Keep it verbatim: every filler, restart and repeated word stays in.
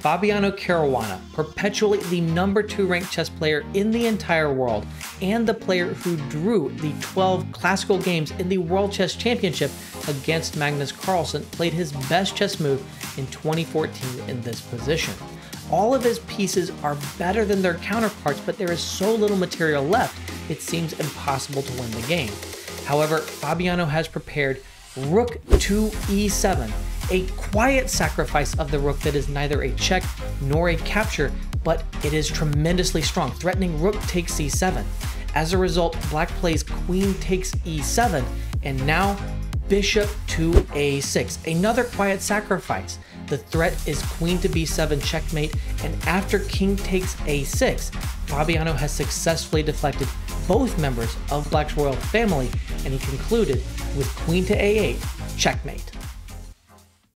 Fabiano Caruana, perpetually the number two ranked chess player in the entire world, and the player who drew the twelve classical games in the World Chess Championship against Magnus Carlsen, played his best chess move in twenty fourteen in this position. All of his pieces are better than their counterparts, but there is so little material left, it seems impossible to win the game. However, Fabiano has prepared Rook to e seven, a quiet sacrifice of the rook that is neither a check nor a capture, but it is tremendously strong, threatening rook takes c seven. As a result, black plays queen takes e seven, and now bishop to a six, another quiet sacrifice. The threat is queen to b seven checkmate, and after king takes a six, Fabiano has successfully deflected both members of black's royal family, and he concluded with queen to a eight checkmate.